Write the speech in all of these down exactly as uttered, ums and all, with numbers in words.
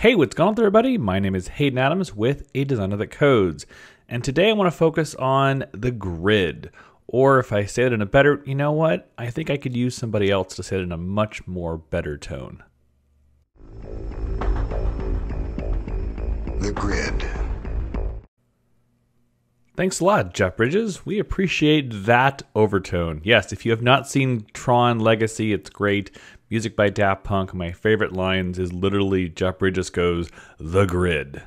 Hey, what's going on everybody? My name is Hayden Adams with A Designer That Codes. And today I want to focus on the grid. Or if I say it in a better, you know what? I think I could use somebody else to say it in a much more better tone. The grid. Thanks a lot, Jeff Bridges. We appreciate that overtone. Yes, if you have not seen Tron Legacy, it's great. Music by Daft Punk, my favorite lines is literally Jeff Bridges goes, the grid.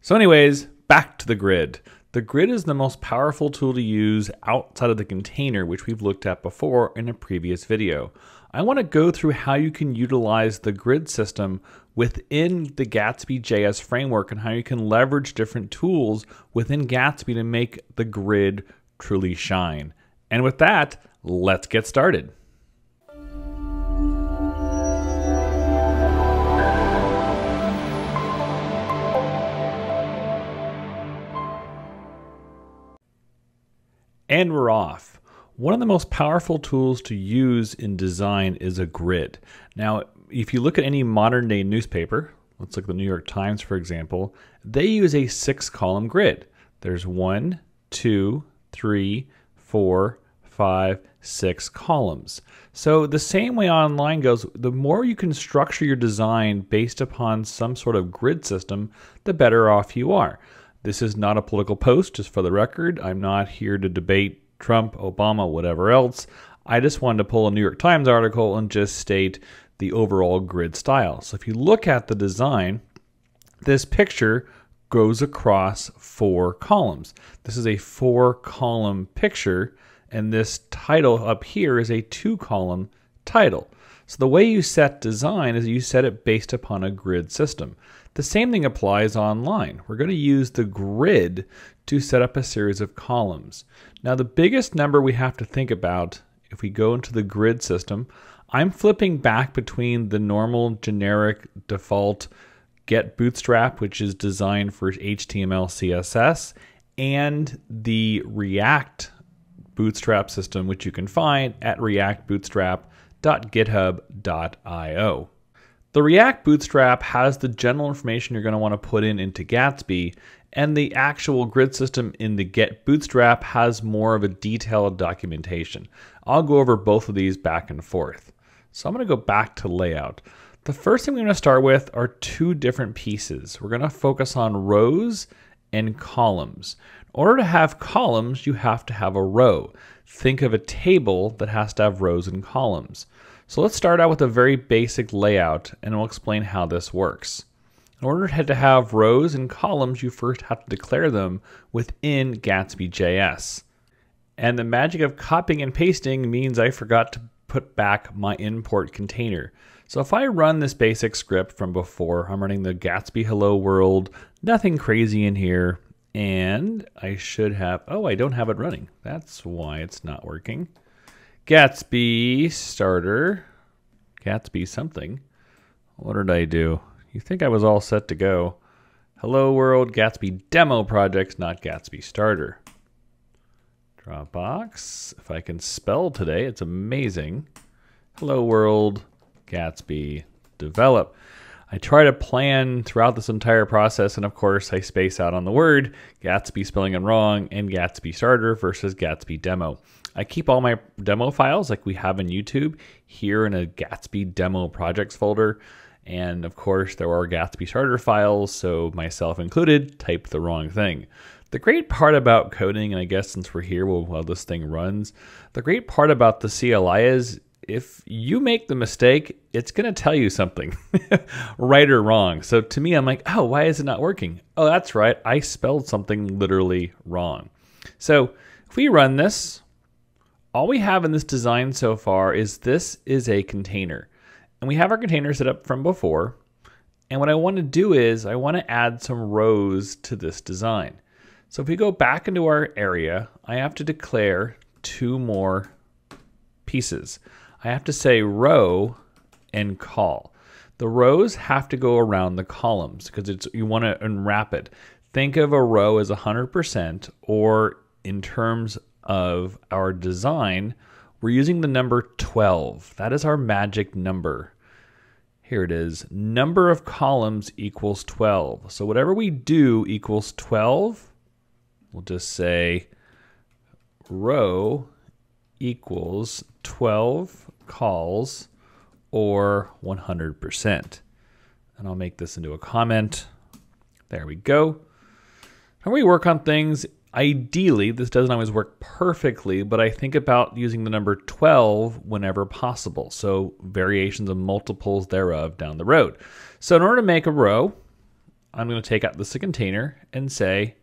So anyways, back to the grid. The grid is the most powerful tool to use outside of the container, which we've looked at before in a previous video. I want to go through how you can utilize the grid system within the Gatsby J S framework and how you can leverage different tools within Gatsby to make the grid truly shine. And with that, let's get started. And we're off. One of the most powerful tools to use in design is a grid. Now, if you look at any modern day newspaper, let's look at the New York Times, for example, they use a six column grid. There's one, two, three, four, five, six columns. So the same way online goes, the more you can structure your design based upon some sort of grid system, the better off you are. This is not a political post, just for the record. I'm not here to debate Trump, Obama, whatever else. I just wanted to pull a New York Times article and just state the overall grid style. So if you look at the design, this picture goes across four columns. This is a four column picture, and this title up here is a two column title. So the way you set design is you set it based upon a grid system. The same thing applies online. We're going to use the grid to set up a series of columns. Now the biggest number we have to think about if we go into the grid system, I'm flipping back between the normal generic default Get Bootstrap, which is designed for H T M L, C S S, and the React Bootstrap system, which you can find at react bootstrap dot github dot i o. The React Bootstrap has the general information you're going to want to put in into Gatsby, and the actual grid system in the Get Bootstrap has more of a detailed documentation. I'll go over both of these back and forth. So I'm going to go back to layout. The first thing we're going to start with are two different pieces. We're going to focus on rows and columns. In order to have columns, you have to have a row. Think of a table that has to have rows and columns. So let's start out with a very basic layout, and we'll explain how this works. In order to have rows and columns, you first have to declare them within Gatsby J S. And the magic of copying and pasting means I forgot to put back my import container. So if I run this basic script from before, I'm running the Gatsby Hello World, nothing crazy in here, and I should have, oh, I don't have it running. That's why it's not working. Gatsby starter, Gatsby something. What did I do? You think I was all set to go. Hello world, Gatsby demo projects, not Gatsby starter. Dropbox, if I can spell today, it's amazing. Hello world, Gatsby develop. I try to plan throughout this entire process, and of course I space out on the word, Gatsby spelling it wrong, and Gatsby starter versus Gatsby demo. I keep all my demo files like we have in YouTube here in a Gatsby demo projects folder. And of course there are Gatsby starter files, so myself included typed the wrong thing. The great part about coding, and I guess since we're here while, while this thing runs, the great part about the C L I is if you make the mistake, it's gonna tell you something, right or wrong. So to me, I'm like, oh, why is it not working? Oh, that's right, I spelled something literally wrong. So if we run this, all we have in this design so far is this is a container. And we have our container set up from before. And what I want to do is I want to add some rows to this design. So if we go back into our area, I have to declare two more pieces. I have to say row and call. The rows have to go around the columns because it's you want to unwrap it. Think of a row as one hundred percent, or in terms of of our design, we're using the number twelve. That is our magic number. Here it is, number of columns equals twelve. So whatever we do equals twelve. We'll just say row equals twelve calls or one hundred percent. And I'll make this into a comment. There we go. How we work on things, ideally, this doesn't always work perfectly, but I think about using the number twelve whenever possible. So variations of multiples thereof down the road. So in order to make a row, I'm going to take out this container and say,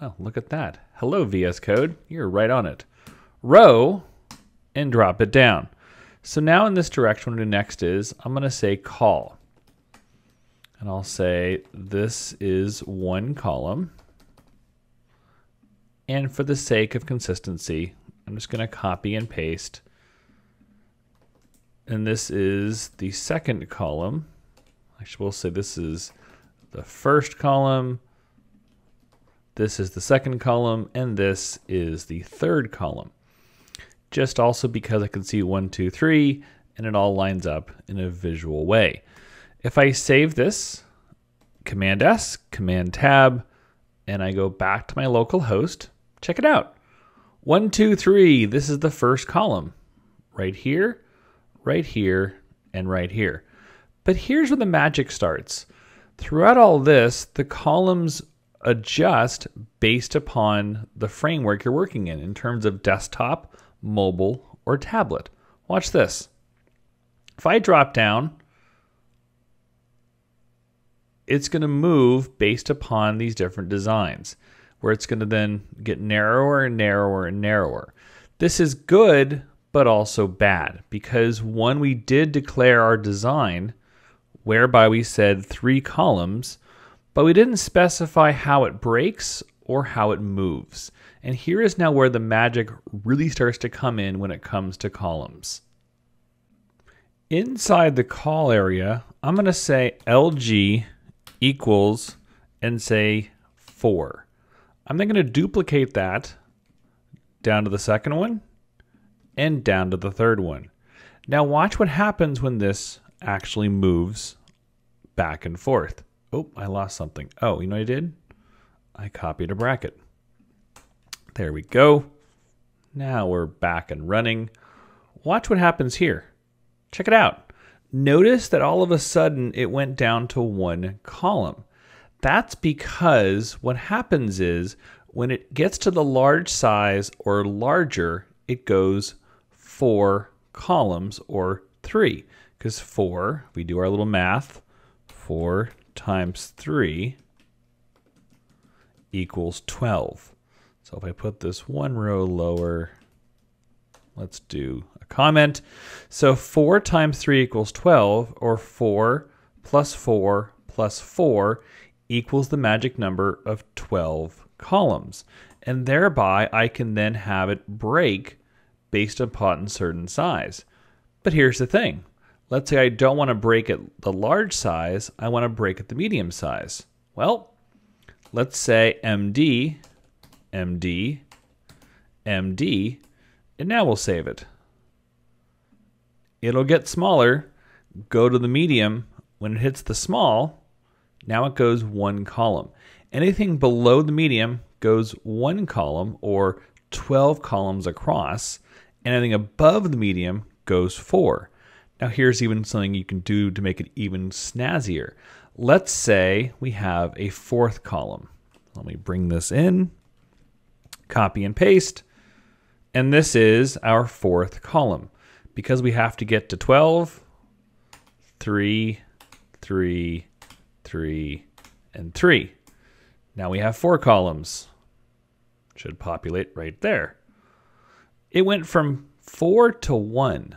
well, look at that. Hello, V S Code. You're right on it. Row, and drop it down. So now in this direction, what I'm going to do next is I'm going to say call. And I'll say this is one column. And for the sake of consistency, I'm just going to copy and paste. And this is the second column. Actually, we'll say this is the first column. This is the second column. And this is the third column. Just also because I can see one, two, three, and it all lines up in a visual way. If I save this, Command S, Command Tab, and I go back to my local host, check it out. One, two, three, this is the first column. Right here, right here, and right here. But here's where the magic starts. Throughout all this, the columns adjust based upon the framework you're working in, in terms of desktop, mobile, or tablet. Watch this. If I drop down, it's going to move based upon these different designs, where it's going to then get narrower and narrower and narrower. This is good, but also bad, because one, we did declare our design whereby we said three columns, but we didn't specify how it breaks or how it moves. And here is now where the magic really starts to come in when it comes to columns. Inside the call area, I'm going to say L G equals and say four. I'm then going to duplicate that down to the second one and down to the third one. Now watch what happens when this actually moves back and forth. Oh, I lost something. Oh, you know what I did? I copied a bracket. There we go. Now we're back and running. Watch what happens here. Check it out. Notice that all of a sudden it went down to one column. That's because what happens is when it gets to the large size or larger, it goes four columns or three. Because four, we do our little math, four times three equals twelve. So if I put this one row lower, let's do a comment. So four times three equals twelve, or four plus four plus four equals the magic number of twelve columns. And thereby, I can then have it break based upon a certain size. But here's the thing. Let's say I don't want to break at the large size. I want to break at the medium size. Well, let's say M D, M D, M D, and now we'll save it. It'll get smaller, go to the medium. When it hits the small, now it goes one column. Anything below the medium goes one column or twelve columns across. Anything above the medium goes four. Now here's even something you can do to make it even snazzier. Let's say we have a fourth column. Let me bring this in, copy and paste. And this is our fourth column. Because we have to get to twelve, three, three, three, and three. Now we have four columns. Should populate right there. It went from four to one.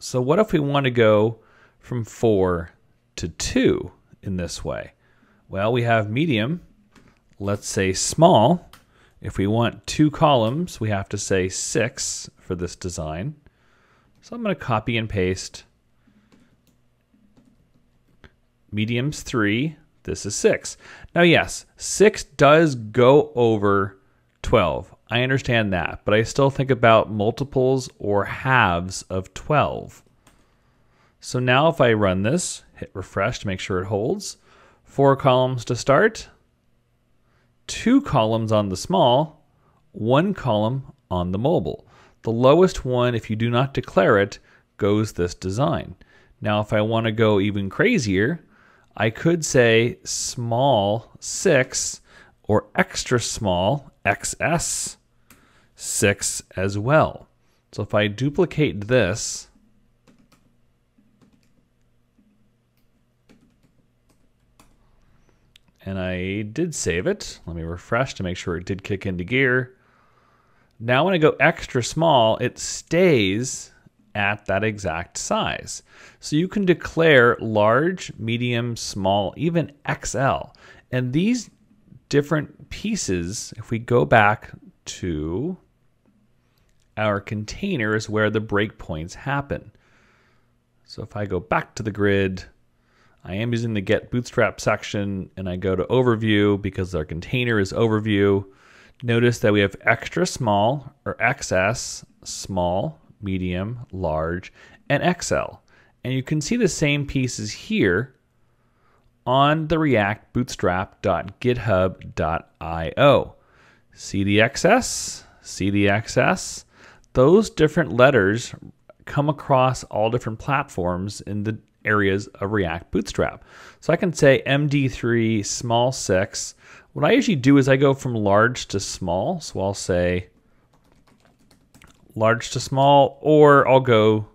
So what if we want to go from four to two in this way? Well, we have medium, let's say small. If we want two columns, we have to say six for this design. So I'm going to copy and paste. Medium's three, this is six. Now yes, six does go over twelve. I understand that, but I still think about multiples or halves of twelve. So now if I run this, hit refresh to make sure it holds, four columns to start, two columns on the small, one column on the mobile. The lowest one, if you do not declare it, goes this design. Now if I want to go even crazier, I could say small six or extra small X S six as well. So if I duplicate this, and I did save it. Let me refresh to make sure it did kick into gear. Now when I go extra small, it stays at that exact size. So you can declare large, medium, small, even X L. And these different pieces, if we go back to our container, is where the breakpoints happen. So if I go back to the grid, I am using the Get Bootstrap section, and I go to Overview because our container is Overview. Notice that we have extra small, or X S, small, medium, large, and X L. And you can see the same pieces here on the React Bootstrap dot github dot i o. See the X S? See the X S? Those different letters come across all different platforms in the areas of React Bootstrap. So I can say M D three small six. What I usually do is I go from large to small. So I'll say large to small, or I'll go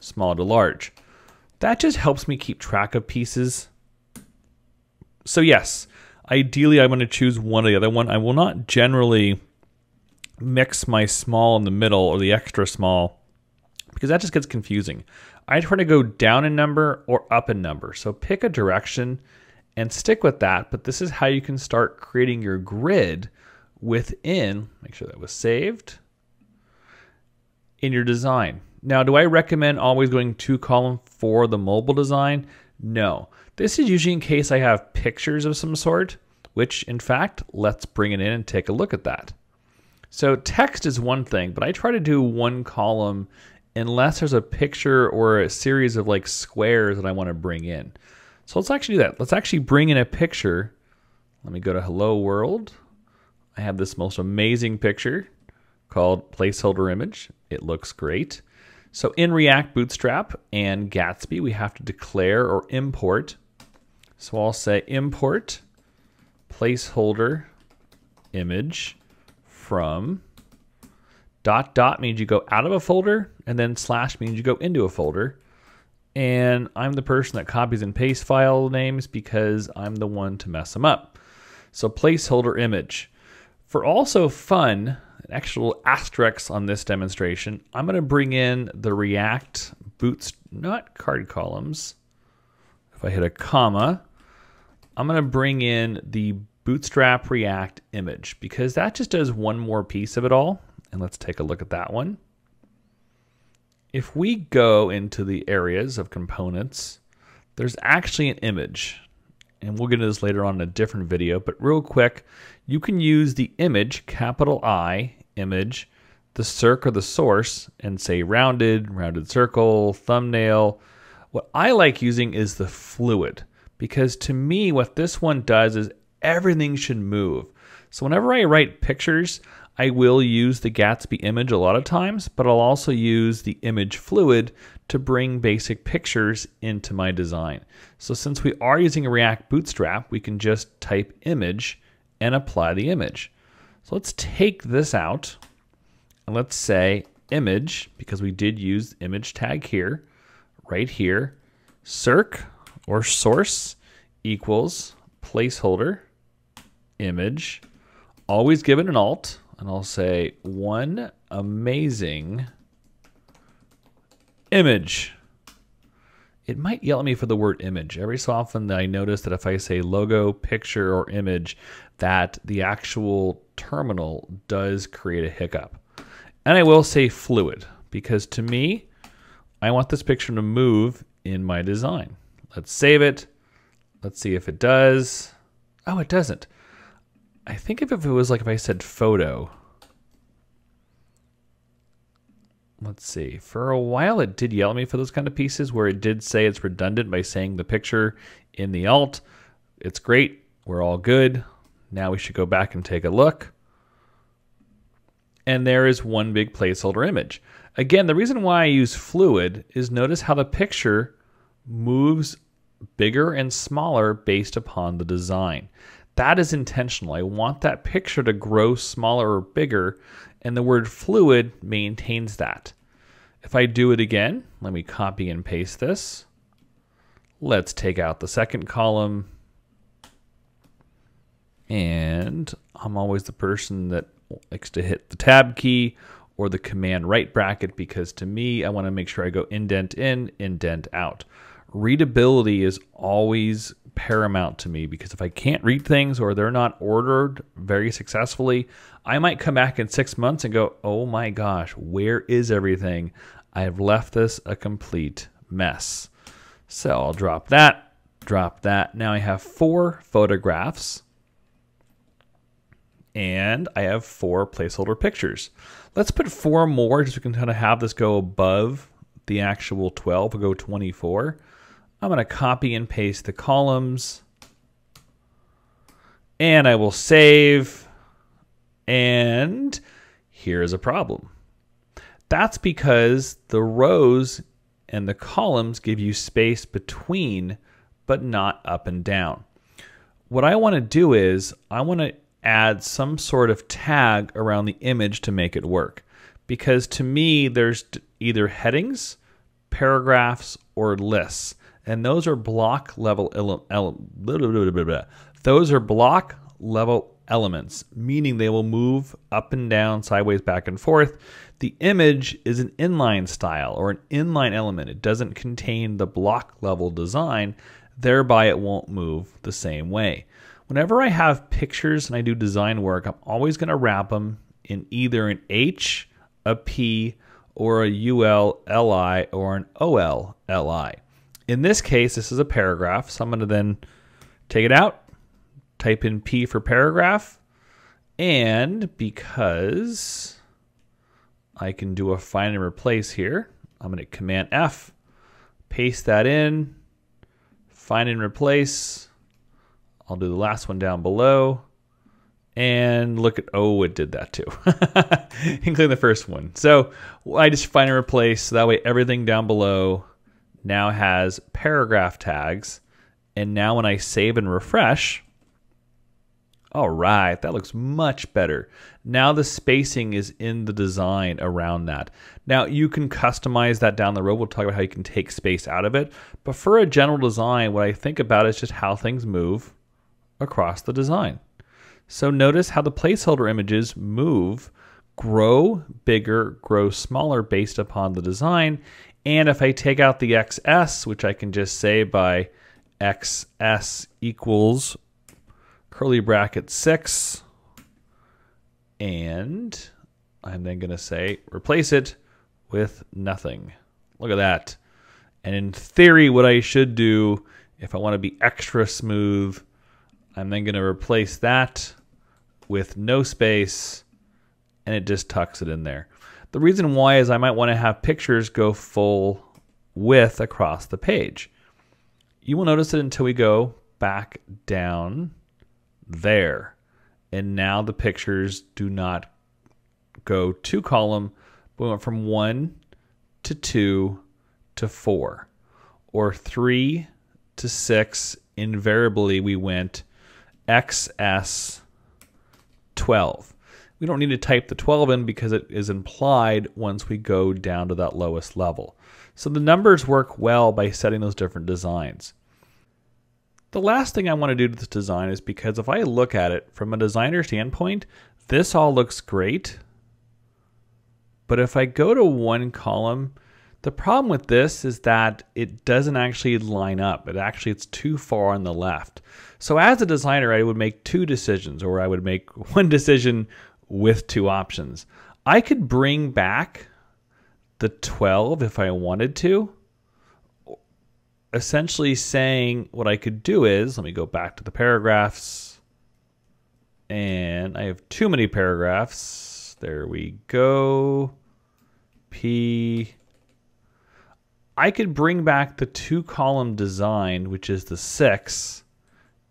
small to large. That just helps me keep track of pieces. So yes, ideally I want to choose one or the other one. I will not generally mix my small in the middle or the extra small, because that just gets confusing. I try to go down in number or up in number. So pick a direction and stick with that. But this is how you can start creating your grid within, make sure that was saved, in your design. Now, do I recommend always going two column for the mobile design? No. This is usually in case I have pictures of some sort, which in fact, let's bring it in and take a look at that. So text is one thing, but I try to do one column unless there's a picture or a series of like squares that I want to bring in. So let's actually do that. Let's actually bring in a picture. Let me go to Hello World. I have this most amazing picture called placeholder image. It looks great. So in React Bootstrap and Gatsby, we have to declare or import. So I'll say import placeholder image from dot dot means you go out of a folder, and then slash means you go into a folder. And I'm the person that copies and pastes file names because I'm the one to mess them up. So placeholder image. For also fun, an actual asterisk on this demonstration, I'm gonna bring in the React boots, not card columns. If I hit a comma, I'm gonna bring in the Bootstrap React image because that just does one more piece of it all. And let's take a look at that one. If we go into the areas of components, there's actually an image. And we'll get into this later on in a different video, but real quick, you can use the image, capital I, image, the circ or the source, and say rounded, rounded circle, thumbnail. What I like using is the fluid, because to me, what this one does is everything should move. So whenever I write pictures, I will use the Gatsby image a lot of times, but I'll also use the image fluid to bring basic pictures into my design. So since we are using React Bootstrap, we can just type image and apply the image. So let's take this out and let's say image, because we did use image tag here, right here, circ or source equals placeholder image, always given an alt. And I'll say one amazing image. It might yell at me for the word image. Every so often I notice that if I say logo, picture, or image, that the actual terminal does create a hiccup. And I will say fluid, because to me, I want this picture to move in my design. Let's save it. Let's see if it does. Oh, it doesn't. I think if it was like if I said photo, let's see, for a while it did yell at me for those kind of pieces where it did say it's redundant by saying the picture in the alt. It's great, we're all good. Now we should go back and take a look. And there is one big placeholder image. Again, the reason why I use fluid is notice how the picture moves bigger and smaller based upon the design. That is intentional. I want that picture to grow smaller or bigger, and the word fluid maintains that. If I do it again, let me copy and paste this. Let's take out the second column. And I'm always the person that likes to hit the tab key or the command right bracket, because to me, I want to make sure I go indent in, indent out. Readability is always paramount to me, because if I can't read things or they're not ordered very successfully, I might come back in six months and go, oh my gosh, where is everything? I have left this a complete mess. So I'll drop that, drop that. Now I have four photographs. And I have four placeholder pictures. Let's put four more just so we can kind of have this go above the actual twelve, we'll go twenty-four. I'm gonna copy and paste the columns. And I will save. And here's a problem. That's because the rows and the columns give you space between, but not up and down. What I wanna do is, I wanna add some sort of tag around the image to make it work. Because to me, there's either headings, paragraphs, or lists. And those are block level ele- those are block level elements, meaning they will move up and down, sideways, back and forth. The image is an inline style or an inline element. It doesn't contain the block level design, thereby it won't move the same way. Whenever I have pictures and I do design work, I'm always going to wrap them in either an H, a P, or a U L L I, or an O L L I. In this case, this is a paragraph, so I'm going to then take it out, type in P for paragraph, and because I can do a find and replace here, I'm going to Command F, paste that in, find and replace. I'll do the last one down below and look at, oh, it did that too, including the first one. So I just find and replace, so that way everything down below now has paragraph tags. And now when I save and refresh, all right, that looks much better. Now the spacing is in the design around that. Now you can customize that down the road. We'll talk about how you can take space out of it. But for a general design, what I think about is just how things move across the design. So notice how the placeholder images move, grow bigger, grow smaller based upon the design. And if I take out the X S, which I can just say by X S equals curly bracket six, and I'm then gonna say replace it with nothing. Look at that. And in theory, what I should do, if I wanna be extra smooth, I'm then gonna replace that with no space, and it just tucks it in there. The reason why is I might wanna have pictures go full width across the page. You will notice it until we go back down there. And now the pictures do not go to column, but we went from one to two to four, or three to six. Invariably we went X S twelve. We don't need to type the twelve in because it is implied once we go down to that lowest level. So the numbers work well by setting those different designs. The last thing I want to do to this design is, because if I look at it from a designer standpoint, this all looks great. But if I go to one column, the problem with this is that it doesn't actually line up. It actually, it's too far on the left. So as a designer, I would make two decisions, or I would make one decision with two options. I could bring back the twelve if I wanted to, essentially saying what I could do is, let me go back to the paragraphs, and I have too many paragraphs. There we go. P. I could bring back the two column design, which is the six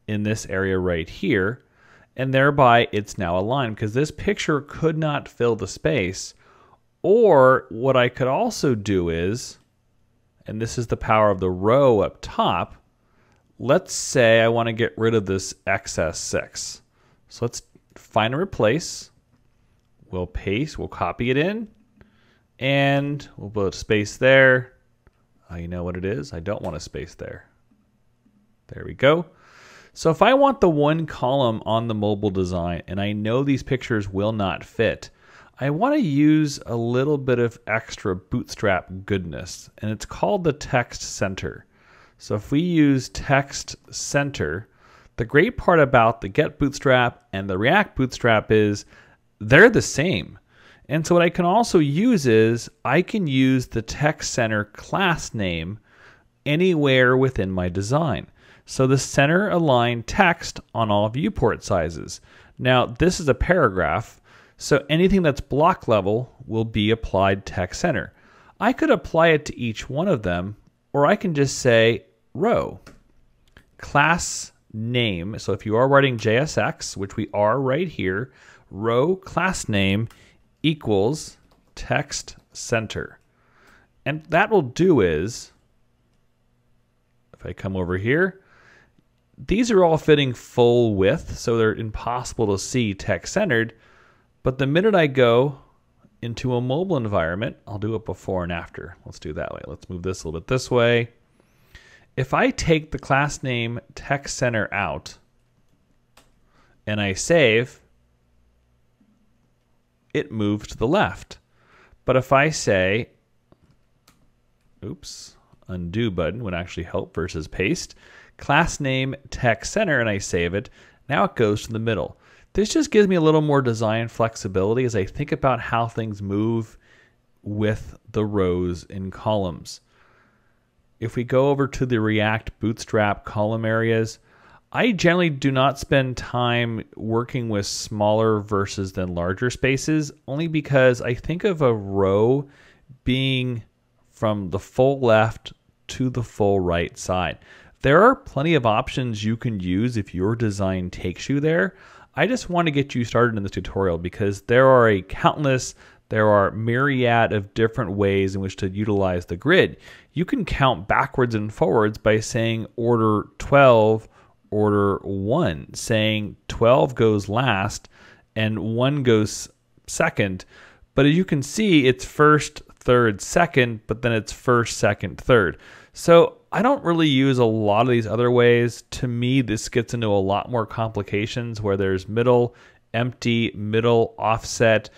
in this area right here, and thereby it's now aligned because this picture could not fill the space. Or what I could also do is, and this is the power of the row up top, let's say I want to get rid of this excess six. So let's find and replace. We'll paste, we'll copy it in, and we'll put a space there. Oh, you know what it is? I don't want a space there. There we go. So if I want the one column on the mobile design, and I know these pictures will not fit, I want to use a little bit of extra Bootstrap goodness, and it's called the text center. So if we use text center, the great part about the Get Bootstrap and the React Bootstrap is they're the same. And so what I can also use is I can use the text center class name anywhere within my design. So the center aligned text on all viewport sizes. Now this is a paragraph, so anything that's block level will be applied text center. I could apply it to each one of them, or I can just say row, class name. So if you are writing J S X, which we are right here, row class name equals text center. And that will do is, if I come over here, these are all fitting full width, so they're impossible to see text centered. But the minute I go into a mobile environment, I'll do it before and after. Let's do it that way. Let's move this a little bit this way. If I take the class name text center out and I save, it moved to the left. But if I say, oops, undo button would actually help versus paste, class name text center, and I save it, now it goes to the middle. This just gives me a little more design flexibility as I think about how things move with the rows and columns. If we go over to the React Bootstrap column areas, I generally do not spend time working with smaller versus than larger spaces, only because I think of a row being from the full left to the full right side. There are plenty of options you can use if your design takes you there. I just want to get you started in this tutorial because there are a countless, there are myriad of different ways in which to utilize the grid. You can count backwards and forwards by saying order twelve, order one, saying twelve goes last and one goes second. But as you can see, it's first, third, second, but then it's first, second, third. So I don't really use a lot of these other ways. To me, this gets into a lot more complications where there's middle, empty, middle, offset.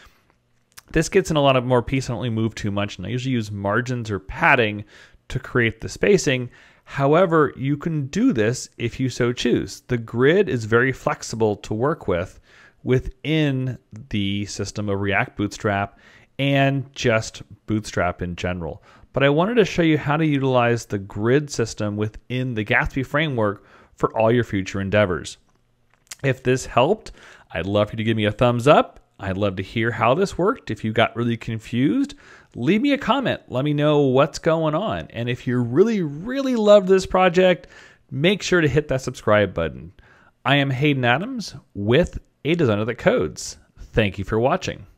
This gets in a lot of more piece. I don't really move too much, and I usually use margins or padding to create the spacing. However, you can do this if you so choose. The grid is very flexible to work with within the system of React Bootstrap and just Bootstrap in general. But I wanted to show you how to utilize the grid system within the Gatsby framework for all your future endeavors. If this helped, I'd love for you to give me a thumbs up. I'd love to hear how this worked. If you got really confused, leave me a comment. Let me know what's going on. And if you really, really love this project, make sure to hit that subscribe button. I am Hayden Adams with A Designer That Codes. Thank you for watching.